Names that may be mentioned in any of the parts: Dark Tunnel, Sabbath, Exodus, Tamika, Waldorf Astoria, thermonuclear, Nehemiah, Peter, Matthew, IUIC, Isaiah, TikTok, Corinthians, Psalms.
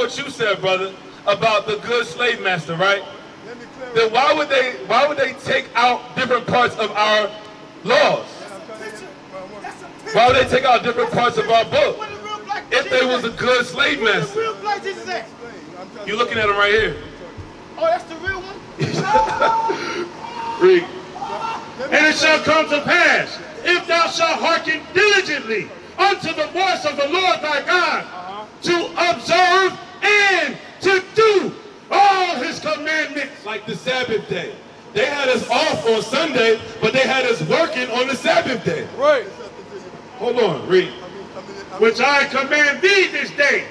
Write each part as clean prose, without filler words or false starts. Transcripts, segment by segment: what you said, brother, about the good slave master, right? Then why would they take out different parts of our laws? Why would they take out different parts of our book if they was a good slave master? You're looking at him right here. Oh, that's the real one? Read. And it shall come to pass, if thou shalt hearken diligently unto the voice of the Lord thy God, to observe and to do all his commandments. Like the Sabbath day. They had us off on Sunday, but they had us working on the Sabbath day. Right. Hold on, read. Which I command thee this day,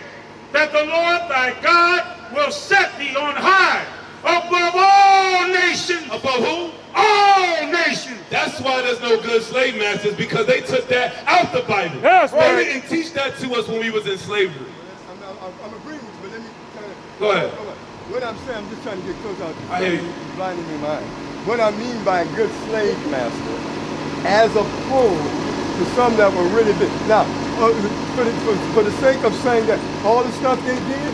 that the Lord thy God will set thee on high above all nations. Above who? All nations. That's why there's no good slave masters, because they took that out the Bible. Yes, right. They didn't teach that to us when we was in slavery. I'm agreeing with you, but let me kind of... Go ahead. What I'm saying, I'm just trying to get close out. I hear you. Blinding me mind. What I mean by good slave master, as opposed to some that were really big. Now, for the sake of saying that all the stuff they did,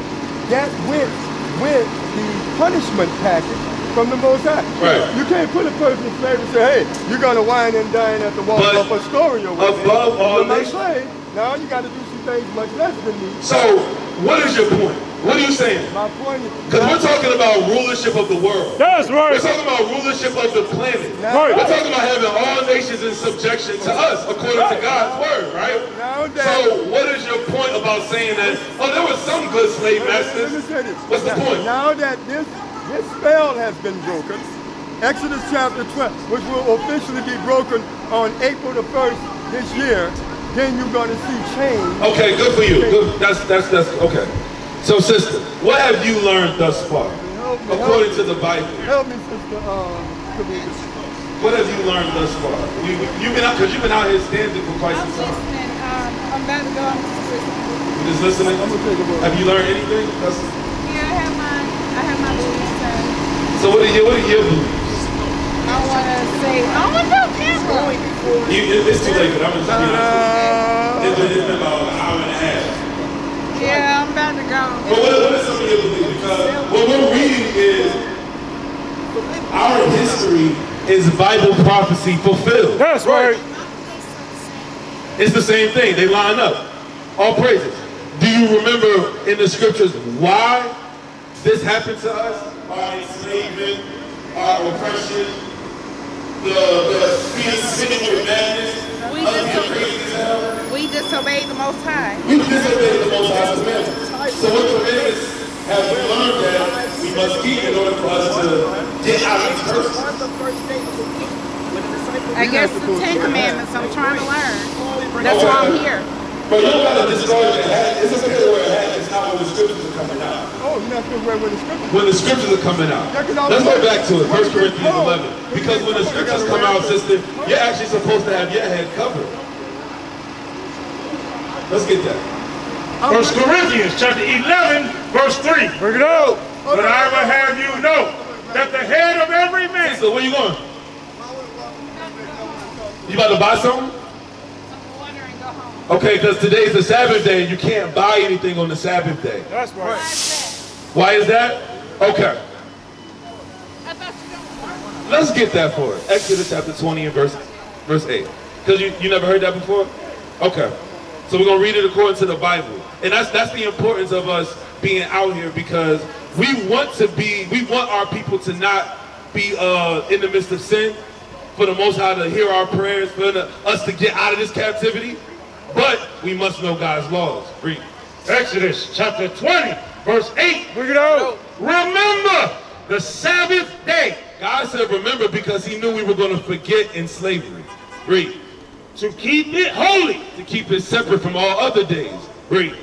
that went with the punishment package from the Most High. Right. You can't put a person in slavery and say, hey, you're going to wine and dine at the Waldorf Astoria. Above all nations. Now you got to do some things much less than me. So, what is your point? What are you saying? My point is... Because we're talking about rulership of the world. That's right. We're talking about rulership of the planet. Right. We're talking about having all nations in subjection to us, according to God's word, right? So, what is your point about saying that, oh, there were some good slave masters? What's the point? Now that this spell has been broken. Exodus chapter 12, which will officially be broken on April the 1st this year, then you're going to see change. Okay, good for you. Good. That's okay. So, sister, what have you learned thus far, according to the Bible? Help me, sister. What have you learned thus far? You've been out here standing for quite some time. I'm about to go on to prison. You're just listening? Have you learned anything? Yeah, I have my beliefs. So what are your beliefs? I want to say, I want to camera. It's too late, but I'm going to be honest with you. It's been about an hour and a half. Yeah, I'm about to go. But what are some of your beliefs? Because what we're reading is our history is Bible prophecy fulfilled. That's right. It's the same thing. They line up. All praises. Do you remember in the scriptures why this happened to us? Our enslavement, our oppression, the sinning with madness. We disobeyed the Most High. We disobeyed the Most High's commandments. So what commandments have we learned that we must keep in order for us to get out of curse? I guess the 10 commandments I'm trying to learn. That's why I'm here. But you don't gotta destroy the hat. It's a good word. It's not when the scriptures are coming out. Oh, you're not good word when the scriptures. When the scriptures are coming out. Let's go back to it. 1 Corinthians 11. Because when the scriptures come out, sister, you're actually supposed to have your head covered. Let's get that. 1 Corinthians chapter 11, verse 3. Bring it out. But I will have you know that the head of every man. So where you going? You about to buy something? Okay, because today's the Sabbath day and you can't buy anything on the Sabbath day. That's right. Why is that? Okay. Let's get that for us. Exodus chapter 20 and verse 8. Because you never heard that before? Okay. So we're going to read it according to the Bible. And that's the importance of us being out here, because we want our people to not be in the midst of sin, for the Most High to hear our prayers, for us to get out of this captivity. But we must know God's laws. Read. Exodus chapter 20, verse 8. Bring it out. Remember the Sabbath day. God said remember because he knew we were going to forget in slavery. Read. To keep it holy. To keep it separate from all other days. Read.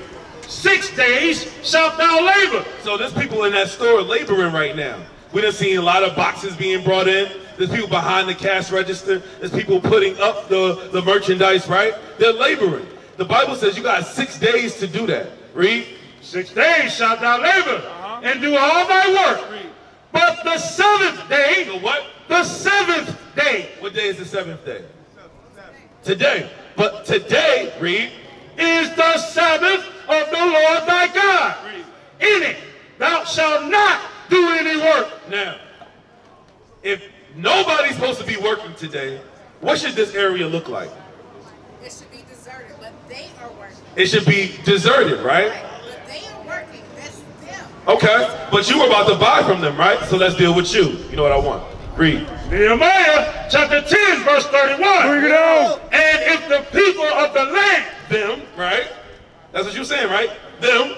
6 days shalt thou labor. So there's people in that store laboring right now. We done seen a lot of boxes being brought in. There's people behind the cash register. There's people putting up the merchandise, right? They're laboring. The Bible says you got 6 days to do that. Read. 6 days shalt thou labor and do all thy work. Read. But the seventh day. The what? The seventh day. What day is the seventh day? Today. But today, read, is the Sabbath of the Lord thy God. Read. in it. Thou shalt not do any work. Now, if nobody's supposed to be working today, what should this area look like? It should be deserted, but they are working. It should be deserted, right? But they are working. That's them. Okay, but you were about to buy from them, right? So let's deal with you. You know what I want. Read. Nehemiah chapter 10, verse 31. Bring it out. And if the people of the land, them, right? That's what you're saying, right? Them,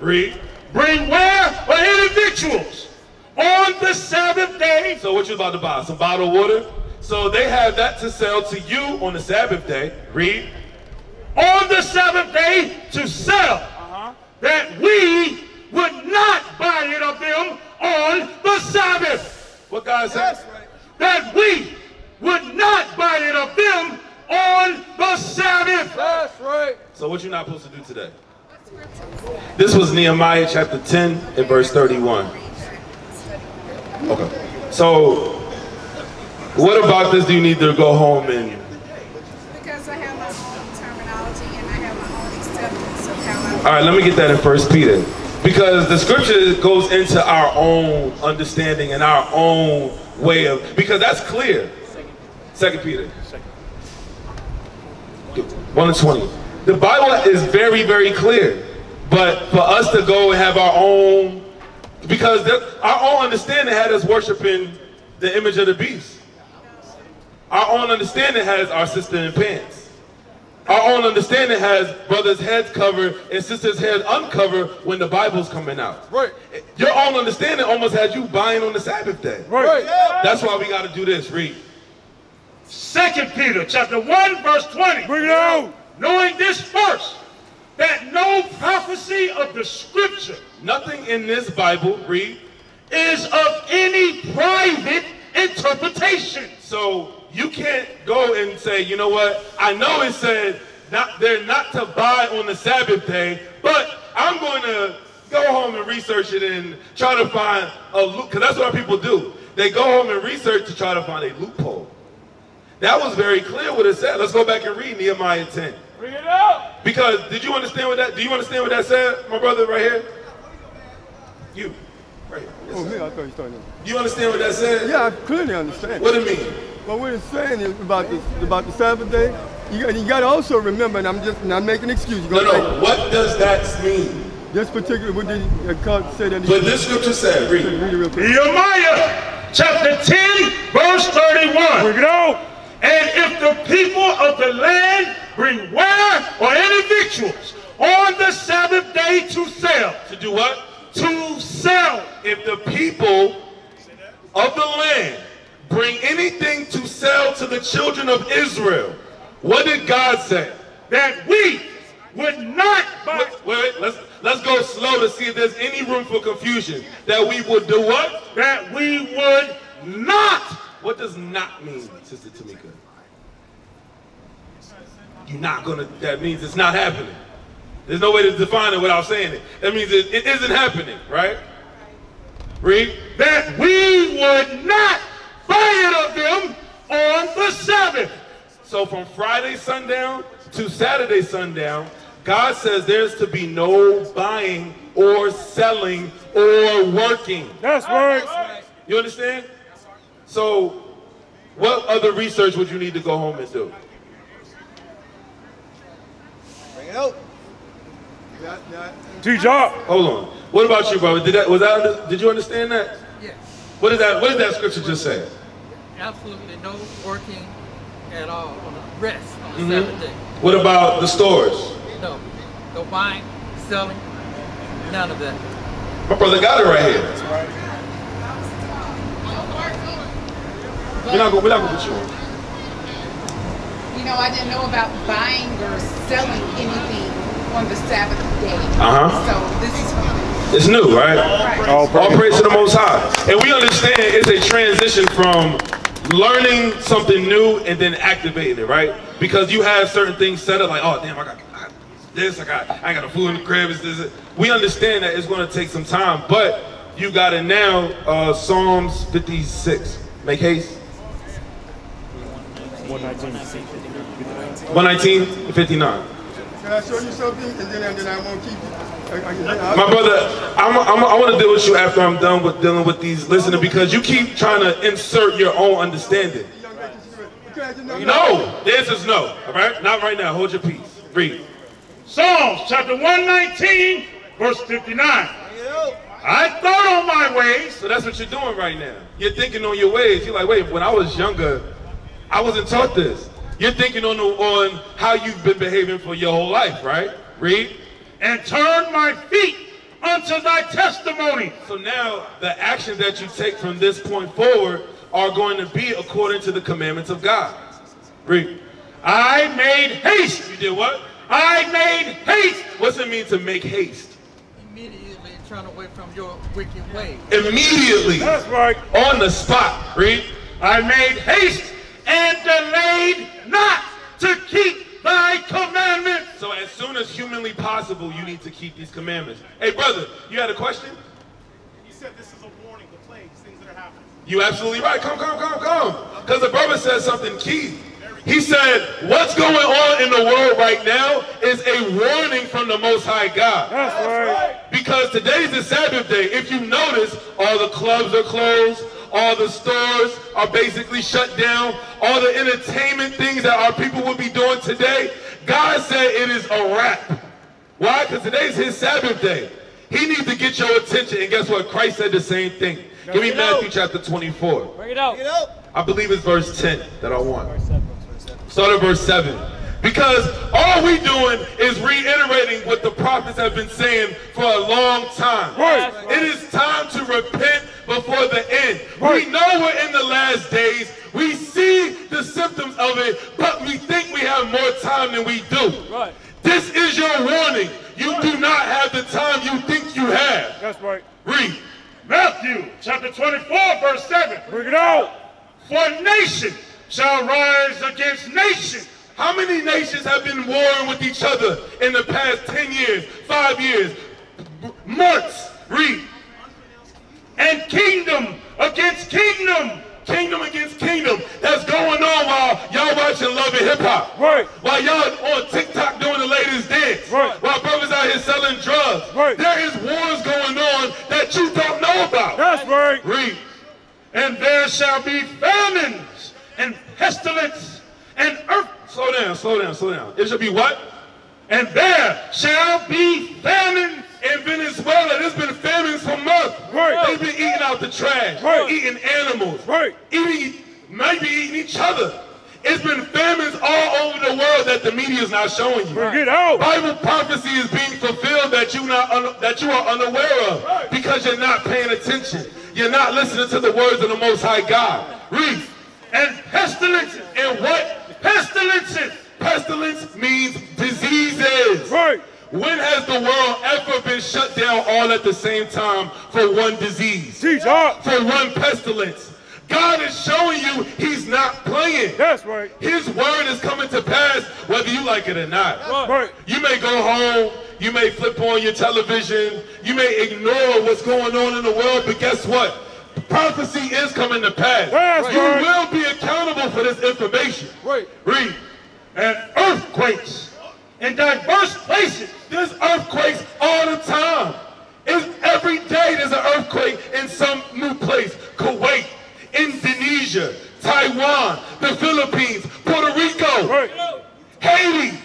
read. Bring ware or any victuals on the Sabbath day. So what you about to buy? Some bottled water? So they have that to sell to you on the Sabbath day. Read. On the Sabbath day to sell, that we would not buy it of them on the Sabbath. What God says? Right. That we would not buy it of them on the Sabbath. That's right. So what you're not supposed to do today? This was Nehemiah chapter 10 and verse 31. Okay. So what about this do you need to go home and... Because I have my own terminology and I have my own acceptance of how I... All right, let me get that in 1 Peter. Because the scripture goes into our own understanding and our own way of... Because that's clear. 2 Peter. 1 and 20. The Bible is very, very clear. But for us to go and have our own... Because our own understanding had us worshiping the image of the beast. Our own understanding has our sister in pants. Our own understanding has brothers' heads covered and sisters' heads uncovered when the Bible's coming out. Right. Your own understanding almost had you buying on the Sabbath day. Right. That's why we got to do this. Read. 2 Peter chapter 1 verse 20. Bring it out. Knowing this first, that no prophecy of the scripture, nothing in this Bible, read, is of any private interpretation. So you can't go and say, you know what, I know it said they're not to buy on the Sabbath day, but I'm going to go home and research it and try to find a loophole, because that's what our people do. They go home and research to try to find a loophole. That was very clear what it said. Let's go back and read Nehemiah 10. Bring it up. Because did you understand what that? Do you understand what that said, my brother, right here? You, right here. Yes, oh, me? I thought you started. Do you understand what that said? Yeah, I clearly understand. What it means? But what it's saying is about the Sabbath day. You got to also remember, and I'm just not making an excuse. No. What does that mean? This particular, what did God say that? But this scripture said, read. Read it real quick. Nehemiah chapter 10, verse 31. Bring it out. And if the people of the land bring ware or any victuals on the Sabbath day to sell. To do what? To sell. If the people of the land bring anything to sell to the children of Israel, what did God say? That we would not buy. Wait, let's go slow to see if there's any room for confusion. That we would do what? That we would not. What does not mean, Sister Tamika? You're not gonna, that means it's not happening. There's no way to define it without saying it. That means it isn't happening, right? Read. That we would not buy it of them on the Sabbath. So from Friday sundown to Saturday sundown, God says there's to be no buying or selling or working. That's right. You understand? So, what other research would you need to go home and do? Bring it up. T-Job. Hold on. What about you, brother? Did you understand that? Yes. What did that scripture just say? Absolutely no working at all on the rest on the Sabbath day. What about the stores? No buying, selling, none of that. My brother got it right here. That's right. We're not gonna put you on. You know, I didn't know about buying or selling anything on the Sabbath day. So this is new. It's new, right? All praise to the Most High. And we understand it's a transition from learning something new and then activating it, right? Because you have certain things set up, like, oh damn, I got this, I got a food in the crib. This. We understand that it's gonna take some time, but you got it now. Psalms 56. Make haste. 119 and 59. Can I show you something and then I won't keep you? My brother, I want to deal with you after I'm done with dealing with these listeners, because you keep trying to insert your own understanding. No, the answer is no. All right, not right now. Hold your peace. Read Psalms chapter 119, verse 59. I thought on my ways. So that's what you're doing right now. You're thinking on your ways. You're like, wait, when I was younger, I wasn't taught this. You're thinking on how you've been behaving for your whole life, right? Read. And turn my feet unto thy testimony. So now the actions that you take from this point forward are going to be according to the commandments of God. Read. I made haste. You did what? I made haste. What's it mean to make haste? Immediately turn away from your wicked ways. Immediately. That's right. On the spot. Read. I made haste and delayed not to keep thy commandments. So as soon as humanly possible, you need to keep these commandments. Hey, brother, you had a question? You said this is a warning, the plagues, things that are happening. You absolutely right. Come. Because the brother said something key. He said, what's going on in the world right now is a warning from the Most High God. That's right. Because today's the Sabbath day. If you notice, all the clubs are closed. All the stores are basically shut down. All the entertainment things that our people will be doing today, God said it is a wrap. Why? Because today's his Sabbath day. He needs to get your attention. And guess what? Christ said the same thing. Give me Matthew chapter 24. Bring it out. I believe it's verse 10 that I want. Start at verse 7. Because all we're doing is reiterating what the prophets have been saying for a long time. Right. It is time to repent before the end. Right. We know we're in the last days. We see the symptoms of it, but we think we have more time than we do. Right. This is your warning. You do not have the time you think you have. That's right. Read. Matthew chapter 24, verse 7. Bring it out. For nation shall rise against nation. How many nations have been warring with each other in the past 10 years, 5 years, months? Read. And kingdom against kingdom. Kingdom against kingdom. That's going on while y'all watching Love and Hip Hop. Right. While y'all on TikTok doing the latest dance. Right. While brothers out here selling drugs. Right. There is wars going on that you don't know about. That's right. Read. And there shall be famines and pestilence and earthquakes. Slow down. It shall be what? And there shall be famine in Venezuela. There's been famines for months. Right. They've been eating out the trash. Right. Eating animals. Right. Maybe eating each other. It's been famines all over the world that the media's not showing you. Right. Get out. Bible prophecy is being fulfilled that you are unaware of. Right. Because you're not paying attention. You're not listening to the words of the Most High God. Read. And pestilence and what? Pestilences. Pestilence means diseases. Right. When has the world ever been shut down all at the same time for one disease? Jesus. For one pestilence. God is showing you he's not playing. That's right. His word is coming to pass whether you like it or not. That's right. You may go home. You may flip on your television. You may ignore what's going on in the world. But guess what? Prophecy is coming to pass. Right. You will be accountable for this information. Right. Read. And earthquakes in diverse places. There's earthquakes all the time. Every day there's an earthquake in some new place. Kuwait, Indonesia, Taiwan, the Philippines, Puerto Rico, right. Haiti,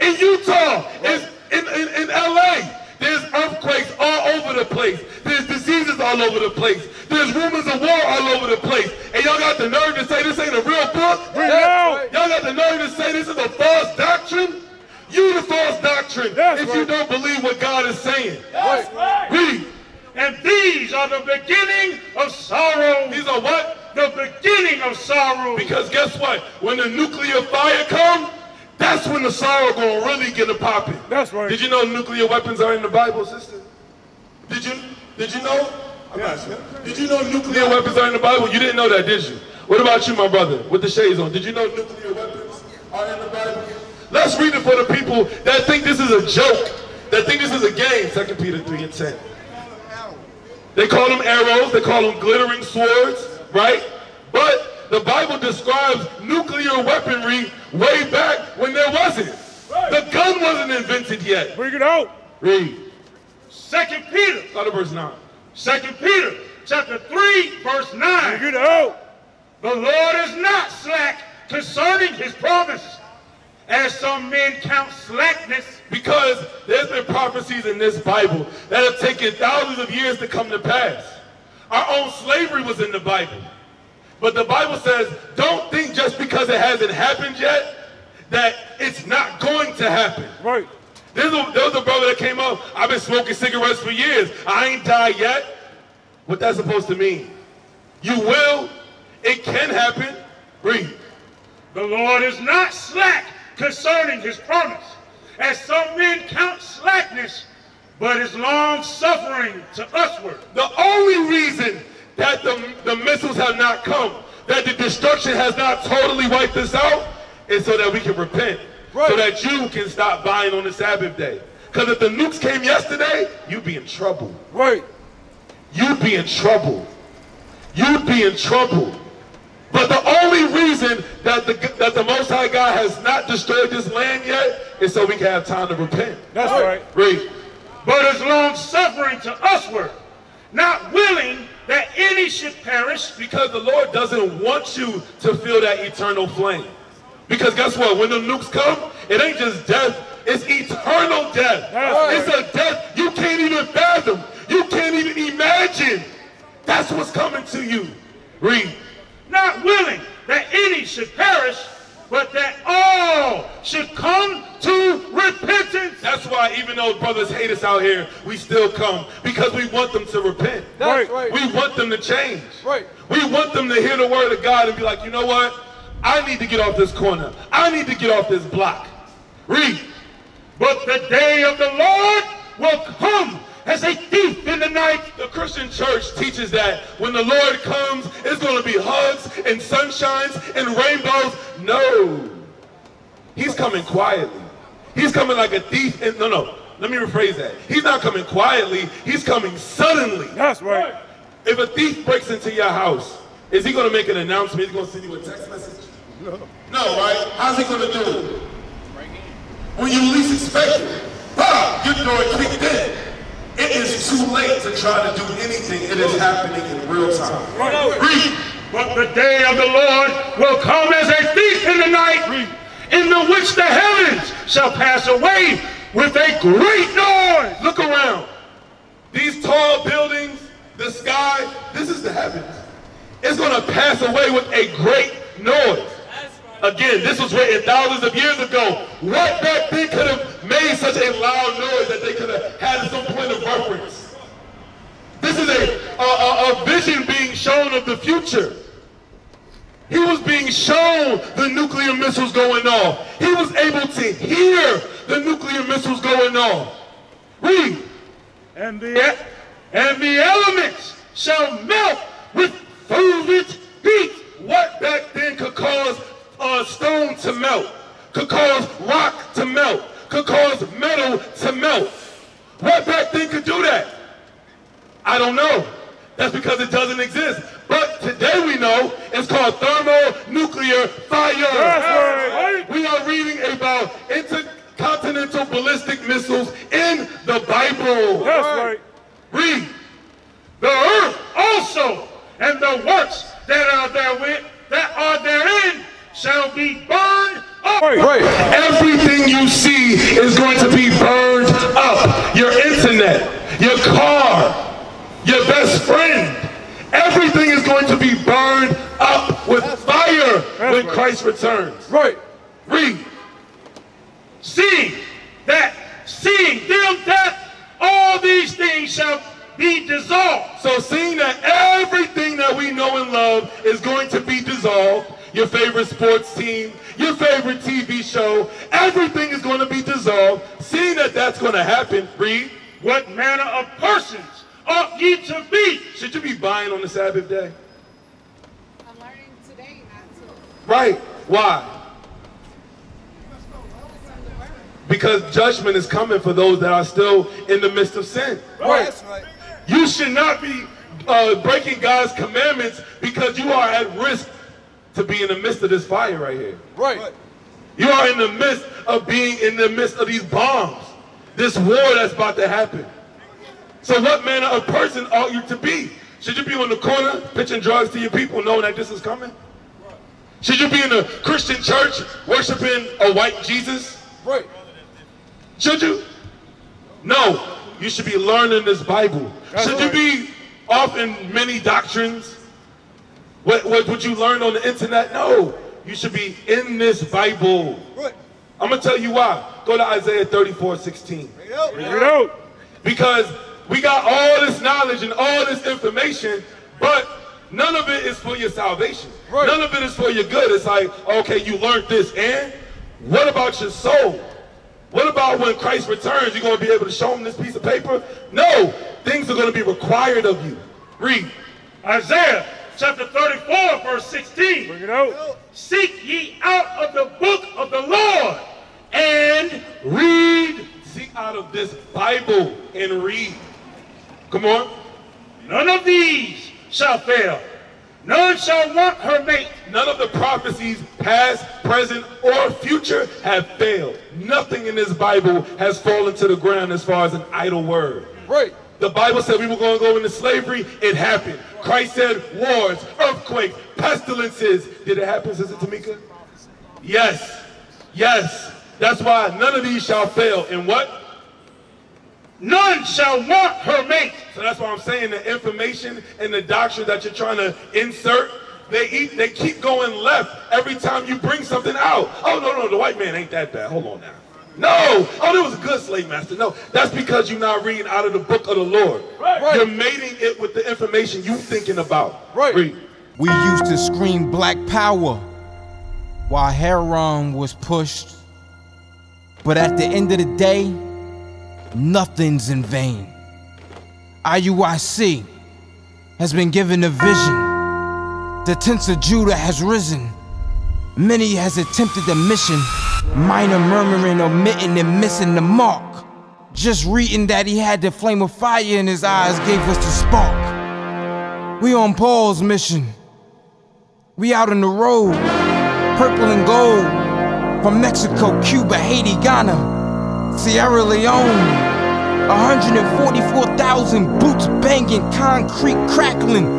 in Utah, right. in LA. There's earthquakes all over the place. There's diseases all over the place. There's rumors of war all over the place. And y'all got the nerve to say this ain't a real book? Y'all got the nerve to say this is a false doctrine? You the false doctrine if you don't believe what God is saying. That's right. Read. And these are the beginning of sorrow. These are what? The beginning of sorrow. Because guess what? When the nuclear fire comes, that's when the sorrow gonna really get a popping. That's right. Did you know nuclear weapons are in the Bible, sister? Did you know? I'm not sure. Did you know nuclear weapons are in the Bible? You didn't know that, did you? What about you, my brother, with the shades on? Did you know nuclear weapons are in the Bible? Let's read it for the people that think this is a joke, that think this is a game. 2 Peter 3:10. They call them arrows. They call them glittering swords, right? But the Bible describes nuclear weaponry way back when there wasn't. Right. The gun wasn't invented yet. Bring it out. Read. 2 Peter. Start at verse 9. 2 Peter chapter 3, verse 9. You know. The Lord is not slack concerning his promise, as some men count slackness. Because there's been prophecies in this Bible that have taken thousands of years to come to pass. Our own slavery was in the Bible. But the Bible says, don't think just because it hasn't happened yet, that it's not going to happen. Right. There's a brother that came up, I've been smoking cigarettes for years. I ain't died yet. What that's supposed to mean? You will. It can happen. Read. The Lord is not slack concerning his promise, as some men count slackness, but is long-suffering to usward. The only reason that the missiles have not come, that the destruction has not totally wiped us out, is so that we can repent. Right. So that you can stop buying on the Sabbath day. Because if the nukes came yesterday, you'd be in trouble. Right. You'd be in trouble. You'd be in trouble. But the only reason that the Most High God has not destroyed this land yet is so we can have time to repent. That's right. Read. But is long-suffering to usward, not willing that any should perish. Because the Lord doesn't want you to feel that eternal flame. Because guess what? When the nukes come, it ain't just death. It's eternal death. Right. It's a death you can't even fathom. You can't even imagine. That's what's coming to you. Read. Not willing that any should perish, but that all should come to repentance. That's why even though brothers hate us out here, we still come. Because we want them to repent. That's right. We want them to change. Right. We want them to hear the word of God and be like, you know what? I need to get off this corner. I need to get off this block. Read. But the day of the Lord will come as a thief in the night. The Christian church teaches that when the Lord comes, it's going to be hugs and sunshines and rainbows. No. He's coming quietly. He's coming like a thief. No. Let me rephrase that. He's not coming quietly. He's coming suddenly. That's right. If a thief breaks into your house, is he going to make an announcement? Is he going to send you a text message? No. No, right? How's he going to do it? When you least expect it, bam, your door kicked in. It is too late to try to do anything. It is happening in real time. Read. But the day of the Lord will come as a thief in the night, in the which the heavens shall pass away with a great noise. Look around. These tall buildings, the sky, this is the heavens. It's going to pass away with a great noise. Again, this was written thousands of years ago. What back then could have made such a loud noise that they could have had some point of reference? This is a vision being shown of the future. He was being shown the nuclear missiles going off. He was able to hear the nuclear missiles going off. Read. And the elements shall melt with fervent heat. What back then could cause stone to melt, could cause rock to melt, could cause metal to melt? What back then could do that? I don't know. That's because it doesn't exist. But today we know it's called thermonuclear fire. Yes, we are reading about intercontinental ballistic missiles in the Bible. Yes, read. The earth also and the works that are therein shall be burned up. Right. Everything you see is going to be burned up. Your internet, your car, your best friend, everything is going to be burned up with fire when Christ returns. Right. Read. Seeing them that all these things shall be dissolved. So seeing that everything that we know and love is going to be dissolved, your favorite sports team, your favorite TV show, everything is going to be dissolved. Seeing that that's going to happen, read. What manner of persons ought ye to be? Should you be buying on the Sabbath day? I'm learning today not to. Right. Why? Because judgment is coming for those that are still in the midst of sin. Right. You should not be breaking God's commandments because you are at risk to be in the midst of this fire right here. Right. You are in the midst of being in the midst of these bombs. this war that's about to happen. So what manner of person ought you to be? Should you be on the corner pitching drugs to your people knowing that this is coming? Should you be in a Christian church worshiping a white Jesus? Right. Should you? No. You should be learning this Bible. Should you be off in many doctrines? What you learned on the internet? No. You should be in this Bible. Right. I'm going to tell you why. Go to Isaiah 34:16. Bring it out. Because we got all this knowledge and all this information, but none of it is for your salvation. Right. None of it is for your good. It's like, okay, you learned this, and what about your soul? What about when Christ returns? You're going to be able to show him this piece of paper? No, things are going to be required of you. Read. Isaiah chapter 34, verse 16. Bring it out. Seek ye out of the book of the Lord and read. Seek out of this Bible and read. Come on. None of these shall fail. None shall want her mate. None of the prophecies, past, present, or future, have failed. Nothing in this Bible has fallen to the ground as far as an idle word. Right. The Bible said we were going to go into slavery. It happened. Christ said wars, earthquakes, pestilences. Did it happen, Sister Tamika? Yes. Yes. That's why none of these shall fail. And what? None shall want her mate. So that's why I'm saying the information and the doctrine that you're trying to insert, they keep going left every time you bring something out. Oh, no, the white man ain't that bad. Hold on now. No. Oh, there was a good slave master. No, that's because you're not reading out of the book of the Lord. Right. You're mating it with the information you're thinking about. Right. Read. We used to scream black power while Heron was pushed. But at the end of the day, nothing's in vain. IUIC has been given a vision. The tents of Judah has risen. Many has attempted the mission, minor murmuring, omitting, and missing the mark. Just reading that he had the flame of fire in his eyes gave us the spark. We on Paul's mission. We out on the road, purple and gold, from Mexico, Cuba, Haiti, Ghana, Sierra Leone. 144,000 boots banging, concrete crackling.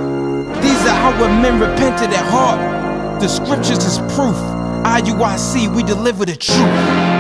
These are how our men repented at heart. The scriptures is proof. IUIC, we deliver the truth.